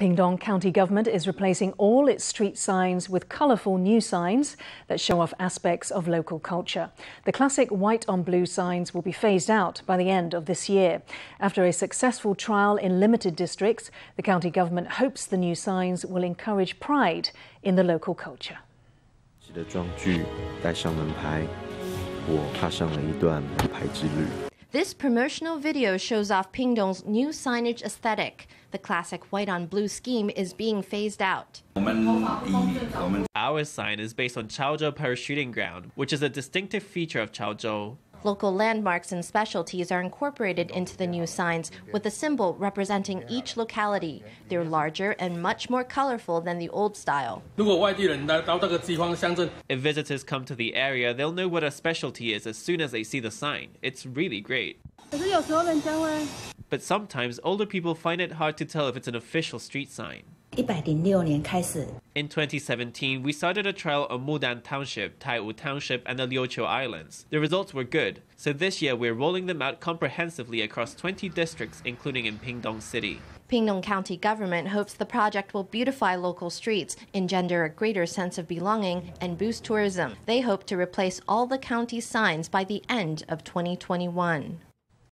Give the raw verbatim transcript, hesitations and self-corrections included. Pingtung County government is replacing all its street signs with colourful new signs that show off aspects of local culture. The classic white on blue signs will be phased out by the end of this year. After a successful trial in limited districts, the county government hopes the new signs will encourage pride in the local culture. This promotional video shows off Pingtung's new signage aesthetic. The classic white-on-blue scheme is being phased out. Our sign is based on Chaochou parachuting ground, which is a distinctive feature of Chaochou. Local landmarks and specialties are incorporated into the new signs, with a symbol representing each locality. They're larger and much more colorful than the old style. If visitors come to the area, they'll know what a specialty is as soon as they see the sign. It's really great. But sometimes older people find it hard to tell if it's an official street sign. In twenty seventeen, we started a trial on Mudan Township, Taiwu Township, and the Liuqiu Islands. The results were good, so this year we're rolling them out comprehensively across twenty districts, including in Pingtung City. Pingtung County government hopes the project will beautify local streets, engender a greater sense of belonging, and boost tourism. They hope to replace all the county signs by the end of twenty twenty-one.